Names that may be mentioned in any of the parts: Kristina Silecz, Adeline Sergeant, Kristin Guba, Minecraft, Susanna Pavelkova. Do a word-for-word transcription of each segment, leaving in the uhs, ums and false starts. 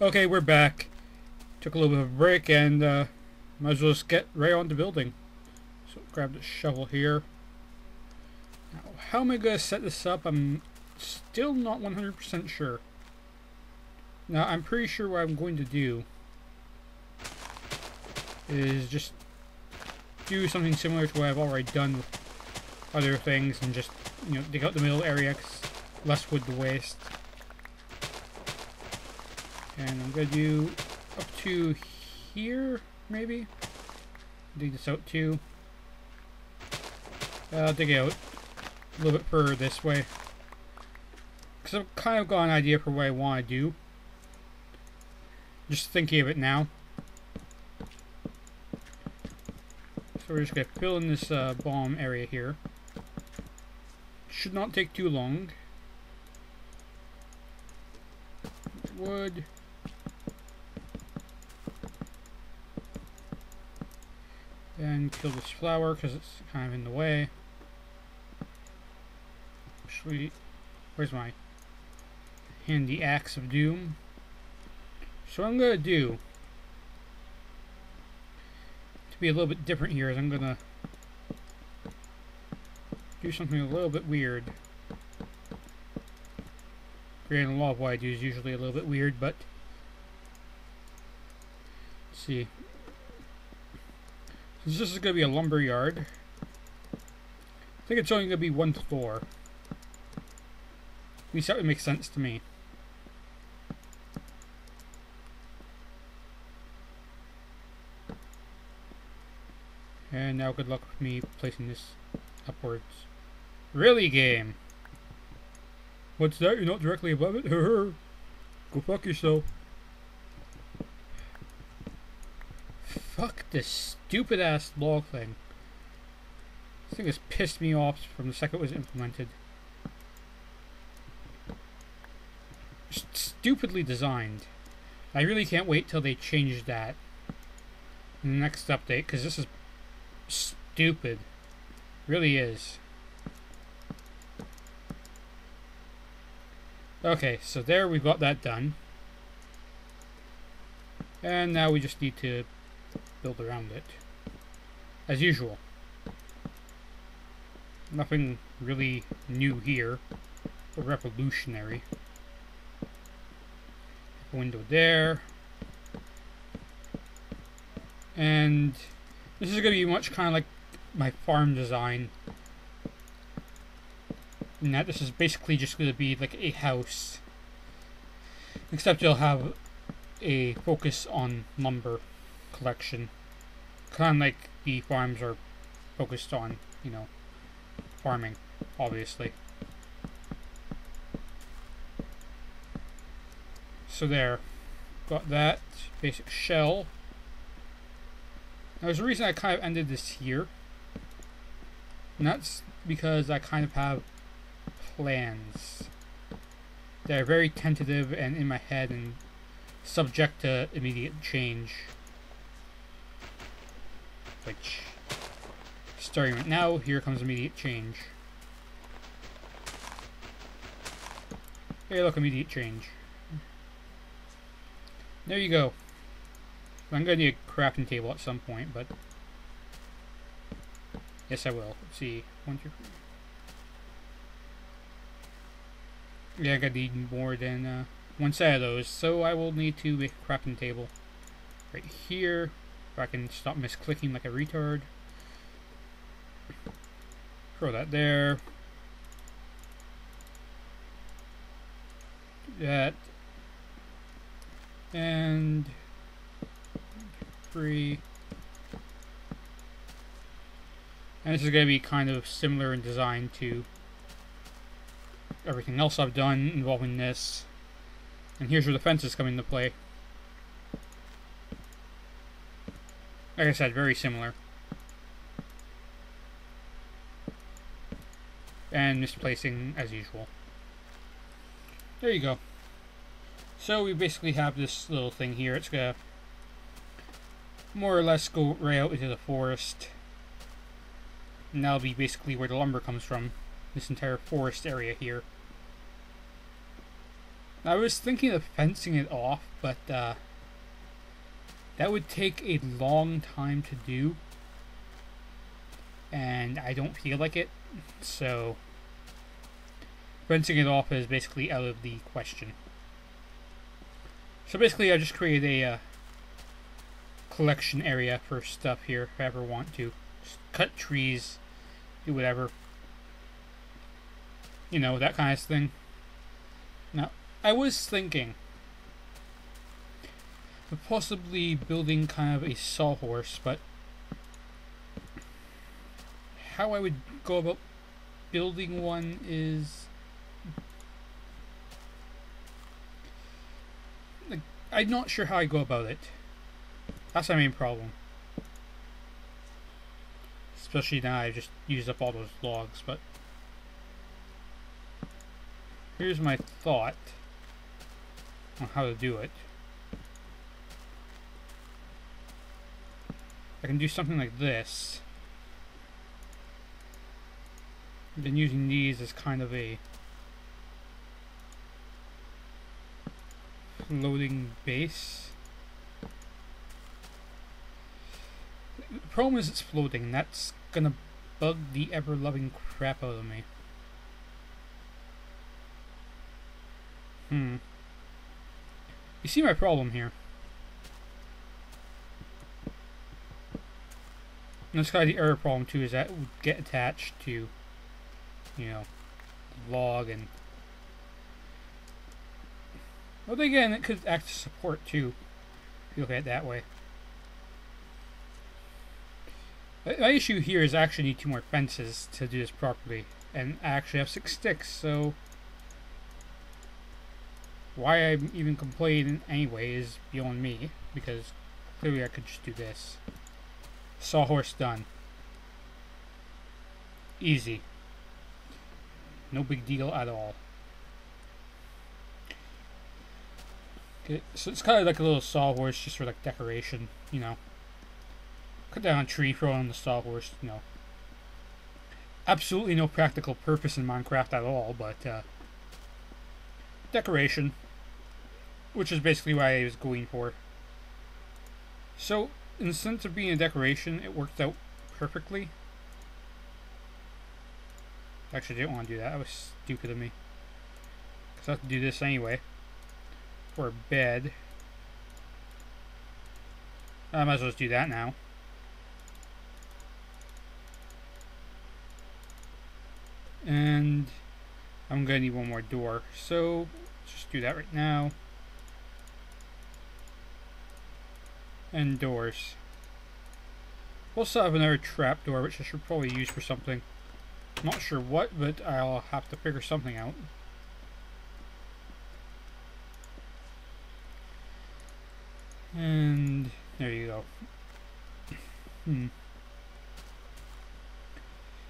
Okay, we're back. Took a little bit of a break and uh, might as well just get right on to building. So grab the shovel here. Now, how am I going to set this up? I'm still not one hundred percent sure. Now, I'm pretty sure what I'm going to do is just do something similar to what I've already done with other things and just, you know, dig out the middle area because less wood to waste. And I'm going to do up to here, maybe? Dig this out too. I'll dig out a little bit further this way. Because I've kind of got an idea for what I want to do. Just thinking of it now. So we're just going to fill in this uh, bottom area here. Should not take too long. Wood. And kill this flower because it's kind of in the way. Actually, where's my handy axe of doom? So what I'm going to do, to be a little bit different here, is I'm going to do something a little bit weird. Granted, a lot of what I do is usually a little bit weird, but let's see. This is going to be a lumber yard. I think it's only going to be one floor. At least that would make sense to me. And now good luck with me placing this upwards. Really, game? What's that? You're not directly above it? Go fuck yourself. Fuck this stupid ass log thing. This thing has pissed me off from the second it was implemented. Just stupidly designed. I really can't wait till they change that in the next update, because this is stupid. It really is. Okay, so there we've got that done. And now we just need to build around it as usual. Nothing really new here or revolutionary. Window there, and this is going to be much kind of like my farm design, in that this is basically just going to be like a house, except you'll have a focus on lumber collection, kind of like the farms are focused on, you know, farming, obviously. So there, got that basic shell. Now there's a reason I kind of ended this here, and that's because I kind of have plans that are very tentative and in my head and subject to immediate change. Which, starting right now, here comes immediate change. Hey, look, immediate change. There you go. I'm gonna need a crafting table at some point, but yes, I will. Let's see, one, two, three. Yeah, I gotta need more than uh, one side of those, so I will need to make a crafting table right here. I can stop misclicking like a retard. Throw that there. Do that. And free. And this is going to be kind of similar in design to everything else I've done involving this. And here's where the fences come into play. Like I said, very similar. And misplacing as usual. There you go. So we basically have this little thing here. It's gonna more or less go right out into the forest. And that'll be basically where the lumber comes from. This entire forest area here. I was thinking of fencing it off, but uh, that would take a long time to do, and I don't feel like it, so fencing it off is basically out of the question. So basically I just created a uh, collection area for stuff here if I ever want to. Just cut trees, do whatever. You know, that kind of thing. Now, I was thinking of possibly building kind of a sawhorse, but how I would go about building one is... like, I'm not sure how I go about it. That's my main problem. Especially now I've just used up all those logs, but... here's my thought on how to do it. I can do something like this. I've been using these as kind of a floating base. The problem is it's floating. That's gonna bug the ever-loving crap out of me. Hmm. You see my problem here. And that's kind of the error problem too, is that it would get attached to, you know, the log and... but again, it could act as support too, if you look at it that way. But my issue here is I actually need two more fences to do this properly, and I actually have six sticks, so... why I'm even complaining anyway is beyond me, because clearly I could just do this. Sawhorse done. Easy. No big deal at all. Okay, so it's kind of like a little sawhorse just for like decoration, you know. Cut down a tree, throw on the sawhorse, you know. Absolutely no practical purpose in Minecraft at all, but uh, decoration. Which is basically what I was going for. So, in the sense of being a decoration, it worked out perfectly. Actually, I didn't want to do that. That was stupid of me. Because I have to do this anyway. For a bed. I might as well just do that now. And I'm going to need one more door. So, let's just do that right now. And doors. We'll also have another trap door, which I should probably use for something. I'm not sure what, but I'll have to figure something out. And there you go. Hmm.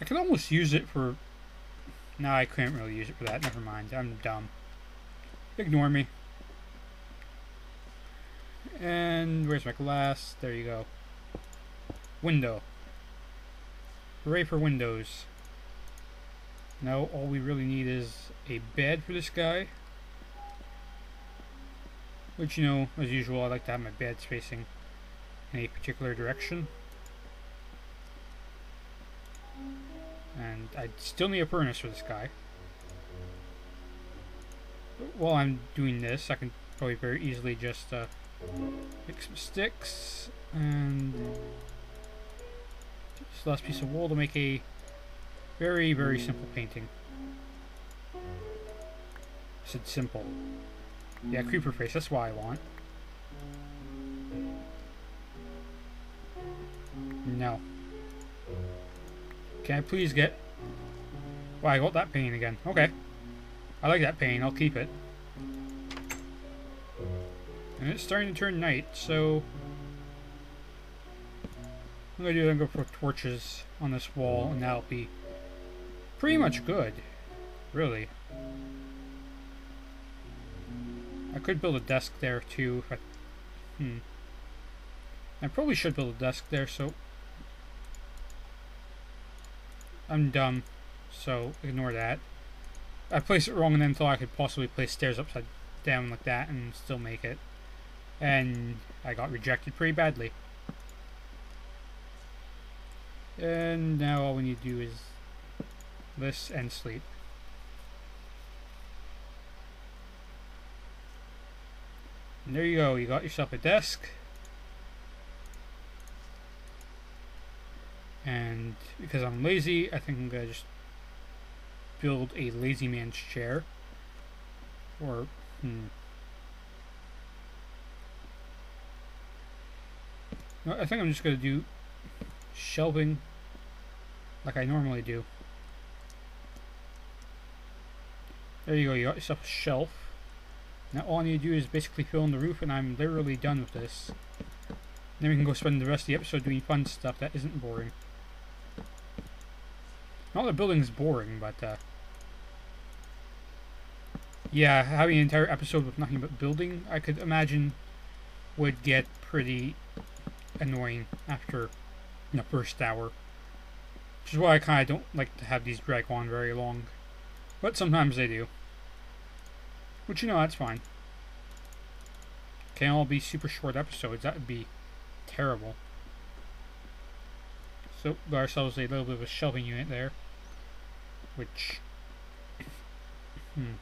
I can almost use it for... no, I couldn't really use it for that. Never mind. I'm dumb. Ignore me. And where's my glass? There you go. Window. Hooray for windows. Now all we really need is a bed for this guy. Which, you know, as usual, I like to have my beds facing in a particular direction. And I still need a furnace for this guy. But while I'm doing this, I can probably very easily just uh, pick some sticks and this last piece of wool to make a very, very simple painting. I said simple. Yeah, creeper face, that's what I want. No. Can I please get... wow, I got that painting again. Okay. I like that painting. I'll keep it. And it's starting to turn night, so... what I'm going to do is I'm going to go for torches on this wall, and that'll be pretty much good. Really. I could build a desk there, too. If I... hmm. I probably should build a desk there, so... I'm dumb, so ignore that. I placed it wrong and then thought I could possibly place stairs upside down like that and still make it. And I got rejected pretty badly. And now all we need to do is this and sleep. And there you go, you got yourself a desk. And because I'm lazy, I think I'm going to just build a lazy man's chair. Or, hmm. No, I think I'm just going to do shelving like I normally do. There you go, you got yourself a shelf. Now all I need to do is basically fill in the roof, and I'm literally done with this. Then we can go spend the rest of the episode doing fun stuff that isn't boring. Not that building's boring, but uh, yeah, having an entire episode with nothing but building, I could imagine, would get pretty annoying after the first hour. Which is why I kind of don't like to have these drag on very long. But sometimes they do. Which, you know, that's fine. Can't all be super short episodes, that would be terrible. So, got ourselves a little bit of a shelving unit there. Which, hmm.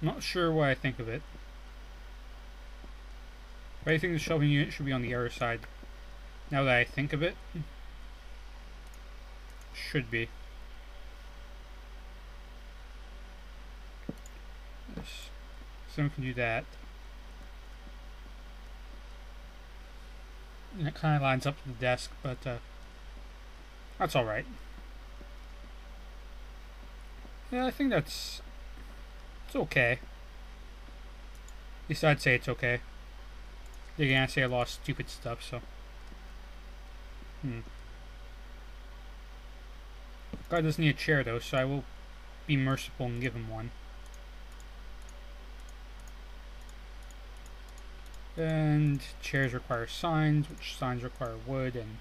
Not sure what I think of it. But I think the shelving unit should be on the other side. Now that I think of it, should be. Yes. Someone can do that. And it kind of lines up to the desk, but uh, that's alright. Yeah, I think that's... it's okay. At least I'd say it's okay. They're gonna say a lot of stupid stuff, so... Hmm. God does need a chair, though, so I will be merciful and give him one. And chairs require signs, which signs require wood, and...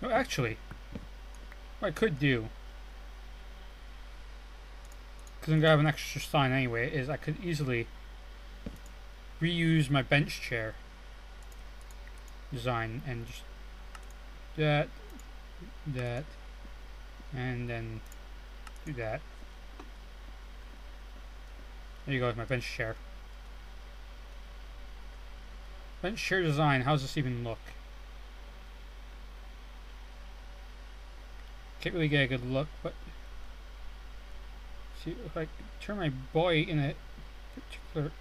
No, actually, what I could do, because I'm going to have an extra sign anyway, is I could easily reuse my bench chair design, and just that, that, and then do that. There you go with my bench chair. Bench chair design, how does this even look? Can't really get a good look, but... See, if I turn my boy in a particular...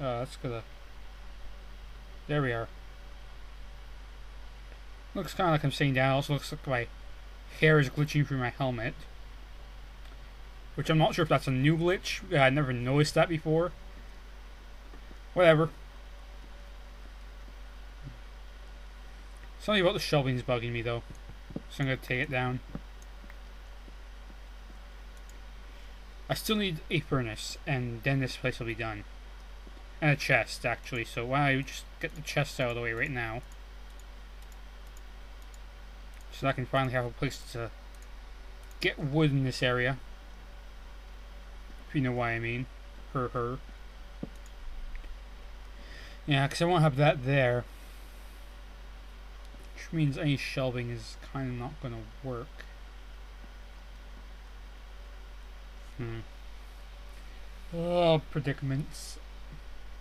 Uh, that's gonna... There we are. Looks kinda like I'm sitting down, also looks like my hair is glitching through my helmet. Which I'm not sure if that's a new glitch, I never noticed that before. Whatever. Something about the shelving's bugging me though, so I'm going to take it down. I still need a furnace, and then this place will be done. And a chest, actually, so why don't I just get the chest out of the way right now. So I can finally have a place to get wood in this area. If you know what I mean. Her, her. Yeah, because I won't have that there. Which means any shelving is kind of not going to work. Hmm. Oh, predicaments.